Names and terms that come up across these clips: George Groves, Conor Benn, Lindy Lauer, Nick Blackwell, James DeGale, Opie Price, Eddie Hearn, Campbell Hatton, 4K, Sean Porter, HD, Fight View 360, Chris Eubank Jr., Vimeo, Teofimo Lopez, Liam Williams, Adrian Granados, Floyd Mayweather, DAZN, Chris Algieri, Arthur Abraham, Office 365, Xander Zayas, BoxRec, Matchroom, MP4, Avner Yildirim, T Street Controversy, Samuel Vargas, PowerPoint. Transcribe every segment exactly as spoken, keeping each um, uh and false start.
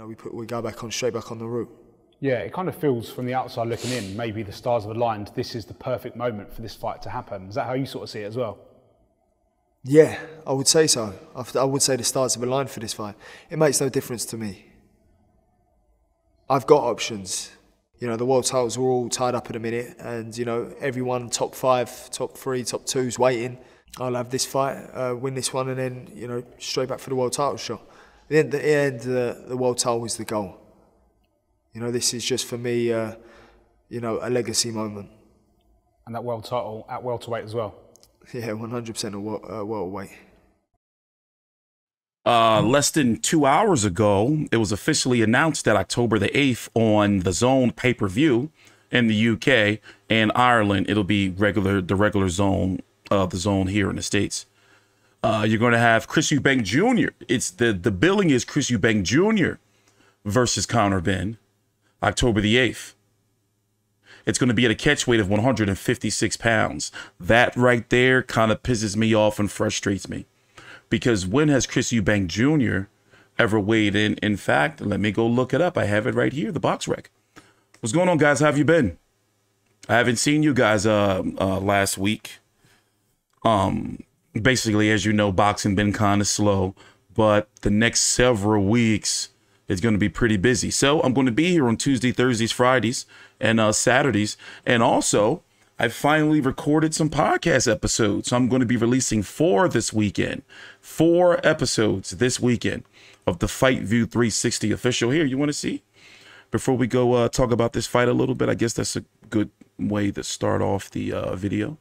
know, we put we go back on straight back on the route. Yeah, it kind of feels from the outside looking in, maybe the stars have aligned. This is the perfect moment for this fight to happen. Is that how you sort of see it as well? Yeah, I would say so. I would say the stars have aligned for this fight. It makes no difference to me. I've got options. You know, the world titles were all tied up in a minute, and you know, everyone top five, top three, top two's waiting. I'll have this fight, uh, win this one, and then you know, straight back for the world title shot. At the end, the, end, the, the world title was the goal. You know, this is just for me, uh, you know, a legacy moment. And that world title at welterweight as well. Yeah, one hundred percent welterweight. Uh, less than two hours ago, it was officially announced that October the eighth on the D A Z N pay-per-view in the U K and Ireland, it'll be regular the regular zone of uh, the D A Z N here in the States. Uh, you're going to have Chris Eubank Junior It's the the billing is Chris Eubank Junior versus Conor Benn, October the eighth. It's going to be at a catch weight of one hundred fifty-six pounds. That right there kind of pisses me off and frustrates me, because when has Chris Eubank Junior ever weighed in? In fact, let me go look it up. I have it right here, the box rec. What's going on, guys? How have you been? I haven't seen you guys uh, uh, last week. Um, basically, as you know, boxing been kind of slow, but the next several weeks, it's going to be pretty busy. So I'm going to be here on Tuesday, Thursdays, Fridays, and uh, Saturdays. And also, I finally recorded some podcast episodes. So I'm going to be releasing four this weekend. Four episodes this weekend of the Fight View three sixty official. Here, you want to see? Before we go uh, talk about this fight a little bit, I guess that's a good way to start off the uh, video.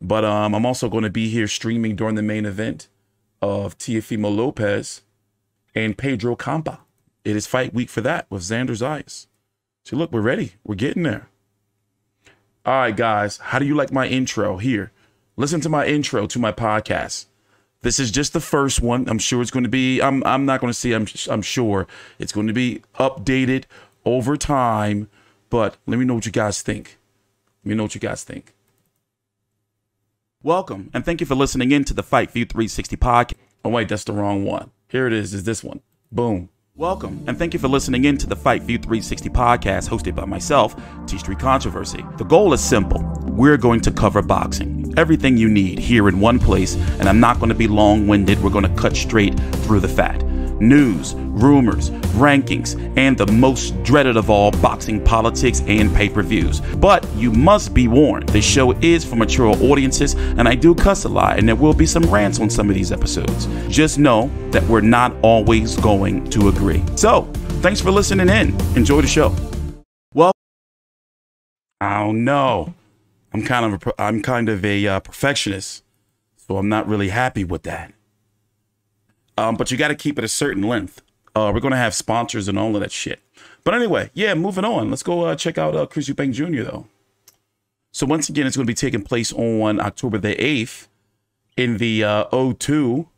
But um, I'm also going to be here streaming during the main event of Teofimo Lopez and Pedro Campa. It is fight week for that with Xander Zayas. So look, we're ready. We're getting there. All right, guys, how do you like my intro here? Listen to my intro to my podcast. This is just the first one. I'm sure it's going to be, I'm, I'm not going to see, I'm, I'm sure it's going to be updated over time, but let me know what you guys think. Let me know what you guys think. Welcome, and thank you for listening in to the Fight View three sixty podcast. Oh, wait, that's the wrong one. Here it is, is this one. Boom. Welcome, and thank you for listening in to the Fight View three sixty podcast hosted by myself, T Street Controversy. The goal is simple. We're going to cover boxing. Everything you need here in one place, and I'm not going to be long-winded. We're going to cut straight through the fat. News, rumors, rankings, and the most dreaded of all, boxing politics and pay-per-views. But you must be warned, this show is for mature audiences, and I do cuss a lot, and there will be some rants on some of these episodes. Just know that we're not always going to agree. So, thanks for listening in. Enjoy the show. Well, I don't know. I'm kind of a, I'm kind of a uh, perfectionist, so I'm not really happy with that. Um, but you got to keep it a certain length. Uh, we're going to have sponsors and all of that shit. But anyway, yeah, moving on. Let's go uh, check out uh, Chris Eubank Junior though. So once again, it's going to be taking place on October the eighth in the uh, O two.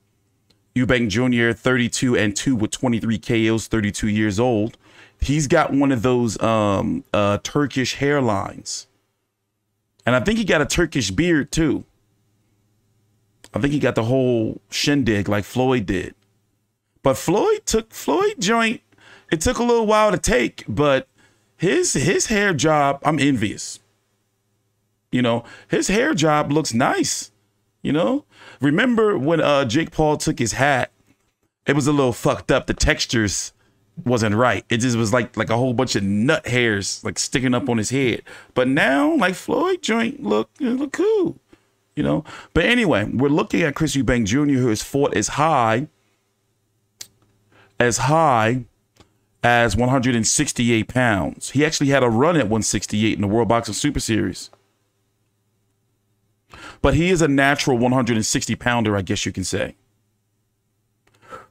Eubank Junior, thirty-two and two with twenty-three K Os, thirty-two years old. He's got one of those um, uh, Turkish hairlines. And I think he got a Turkish beard too. I think he got the whole shindig like Floyd did. But Floyd took Floyd joint. It took a little while to take, but his his hair job, I'm envious. You know, his hair job looks nice. You know, remember when uh, Jake Paul took his hat? It was a little fucked up. The textures wasn't right. It just was like like a whole bunch of nut hairs like sticking up on his head. But now, like Floyd joint look look cool. You know, but anyway, we're looking at Chris Eubank Junior, who has fought as high as high as one hundred sixty-eight pounds. He actually had a run at one sixty-eight in the World Boxing Super Series. But he is a natural one hundred sixty pounder, I guess you can say.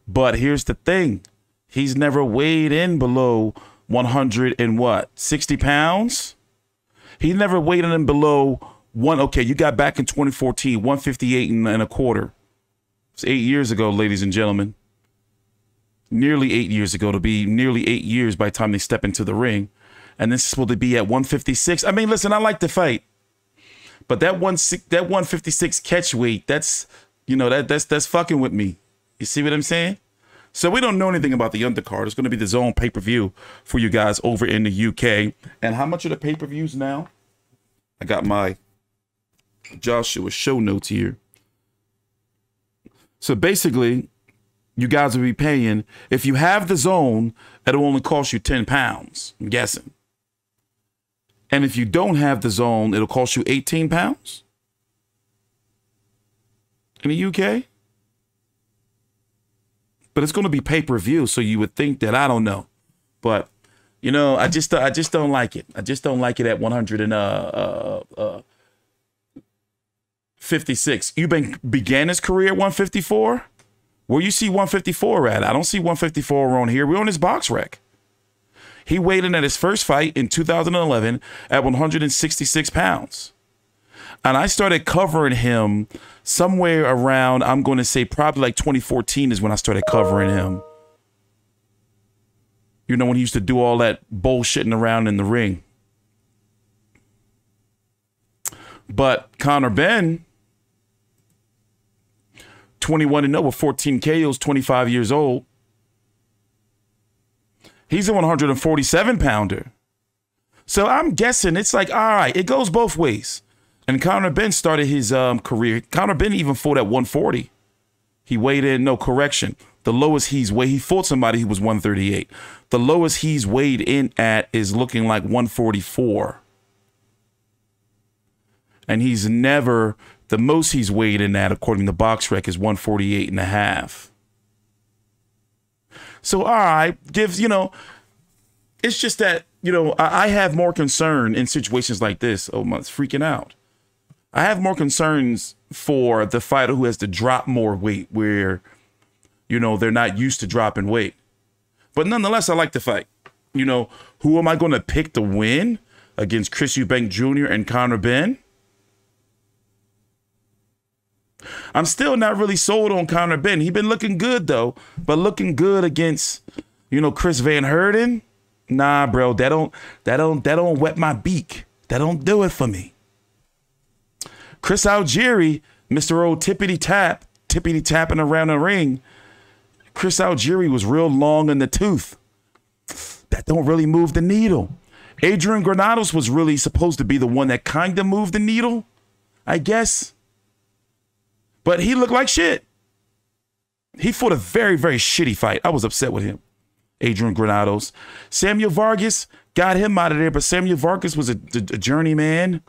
But here's the thing. He's never weighed in below one hundred and what, sixty pounds. He never weighed in below one, okay, you got back in twenty fourteen, one fifty-eight and, and a quarter. It's eight years ago, ladies and gentlemen. Nearly eight years ago. It'll be nearly eight years by the time they step into the ring. And this is supposed to be at one fifty-six. I mean, listen, I like to fight. But that one that one fifty-six catch weight, that's, you know, that that's that's fucking with me. You see what I'm saying? So we don't know anything about the undercard. It's going to be the D A Z N pay-per-view for you guys over in the U K. And how much are the pay-per-views now? I got my Joshua show notes here. So basically, you guys will be paying, if you have the D A Z N, it'll only cost you ten pounds, I'm guessing. And if you don't have the D A Z N, it'll cost you eighteen pounds in the U K. But it's going to be pay-per-view, so you would think that, I don't know. But, you know, I just I just don't like it. I just don't like it at one hundred and fifty-six. Eubank began his career at one fifty-four. Where you see one fifty-four at? I don't see one fifty-four on here. We're on his BoxRec. He weighed in at his first fight in two thousand eleven at one hundred sixty-six pounds. And I started covering him somewhere around, I'm going to say probably like twenty fourteen is when I started covering him. You know, when he used to do all that bullshitting around in the ring. But Conor Benn, twenty-one and oh with fourteen K Os, twenty-five years old. He's a one forty-seven pounder. So I'm guessing it's like, all right, it goes both ways. And Conor Benn started his um, career. Conor Benn even fought at one forty. He weighed in, no correction. The lowest he's weighed, he fought somebody who was one thirty-eight. The lowest he's weighed in at is looking like one forty-four. And he's never, the most he's weighed in at, according to BoxRec, is one forty-eight and a half. So, all right, gives, you know, it's just that, you know, I, I have more concern in situations like this. Oh, my, it's freaking out. I have more concerns for the fighter who has to drop more weight where, you know, they're not used to dropping weight. But nonetheless, I like the fight. You know, who am I going to pick to win against Chris Eubank Junior and Conor Benn? I'm still not really sold on Conor Benn. He's been looking good, though. But looking good against, you know, Chris Van Hurden? Nah, bro, that don't, that don't, that don't wet my beak. That don't do it for me. Chris Algieri, Mister Old Tippity Tap, Tippity Tapping around the ring. Chris Algieri was real long in the tooth. That don't really move the needle. Adrian Granados was really supposed to be the one that kind of moved the needle, I guess. But he looked like shit. He fought a very, very shitty fight. I was upset with him, Adrian Granados. Samuel Vargas, got him out of there, but Samuel Vargas was a, a, a journeyman.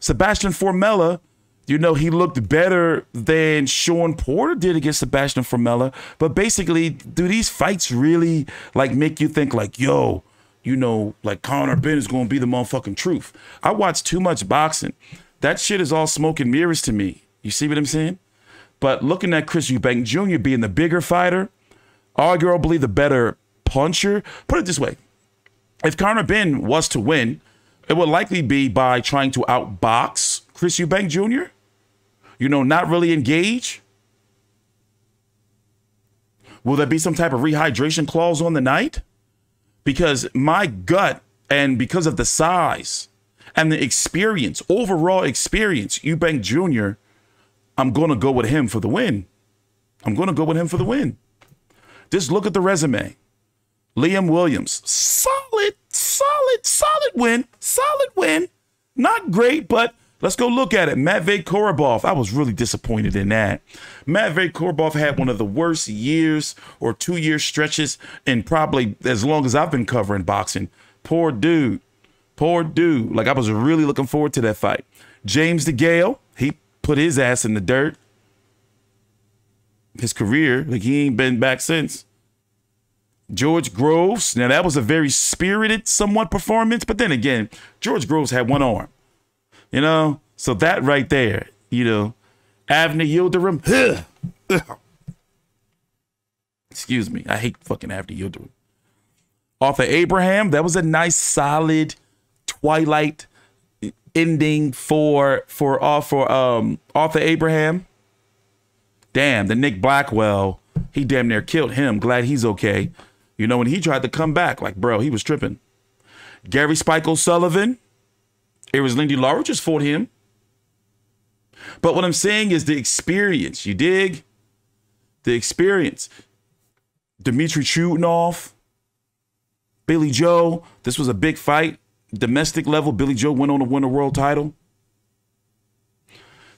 Sebastian Formella, you know, he looked better than Sean Porter did against Sebastian Formella. But basically, do these fights really, like, make you think, like, yo, you know, like, Conor Benn is going to be the motherfucking truth? I watch too much boxing. That shit is all smoke and mirrors to me. You see what I'm saying? But looking at Chris Eubank Junior being the bigger fighter, arguably the better puncher. Put it this way. If Conor Benn was to win, it would likely be by trying to outbox Chris Eubank Junior You know, not really engage. Will there be some type of rehydration clause on the night? Because my gut, and because of the size and the experience, overall experience, Eubank Junior, I'm going to go with him for the win. I'm going to go with him for the win. Just look at the resume. Liam Williams, solid, solid, solid win, solid win. Not great, but let's go look at it. Matvey Korobov, I was really disappointed in that. Matvey Korobov had one of the worst years or two-year stretches in probably as long as I've been covering boxing. Poor dude, poor dude. Like, I was really looking forward to that fight. James DeGale, he put his ass in the dirt. His career, like, he ain't been back since. George Groves, now that was a very spirited somewhat performance, but then again, George Groves had one arm, you know, so that right there, you know. Avner Yildirim, ugh, ugh. Excuse me, I hate fucking Avner Yildirim. Arthur Abraham, that was a nice solid twilight ending for for uh, for um Arthur Abraham. Damn, the Nick Blackwell, he damn near killed him. Glad he's okay. You know, when he tried to come back, like, bro, he was tripping. Gary Spike O'Sullivan. It was Lindy Lauer just fought him. But what I'm saying is the experience. You dig? The experience. Dmitry Chutinov, Billy Joe. This was a big fight. Domestic level, Billy Joe went on to win a world title.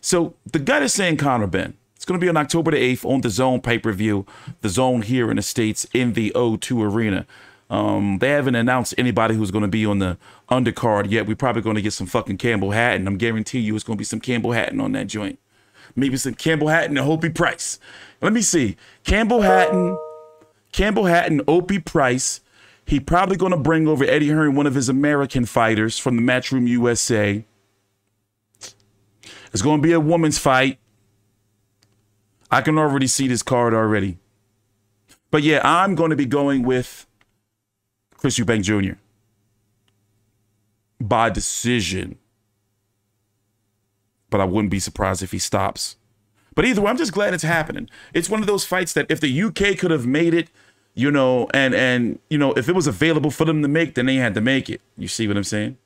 So the gut is saying Conor Benn. It's going to be on October the eighth on the D A Z N pay-per-view. The D A Z N here in the States in the O two Arena. Um, they haven't announced anybody who's going to be on the undercard yet. We're probably going to get some fucking Campbell Hatton. I'm guaranteeing you it's going to be some Campbell Hatton on that joint. Maybe some Campbell Hatton and Opie Price. Let me see. Campbell Hatton, Campbell Hatton, Opie Price. He probably going to bring over Eddie Hearn, one of his American fighters from the Matchroom U S A. It's going to be a woman's fight. I can already see this card already. But yeah, I'm going to be going with Chris Eubank Junior by decision. But I wouldn't be surprised if he stops. But either way, I'm just glad it's happening. It's one of those fights that if the U K could have made it, you know, and, and you know, if it was available for them to make, then they had to make it. You see what I'm saying?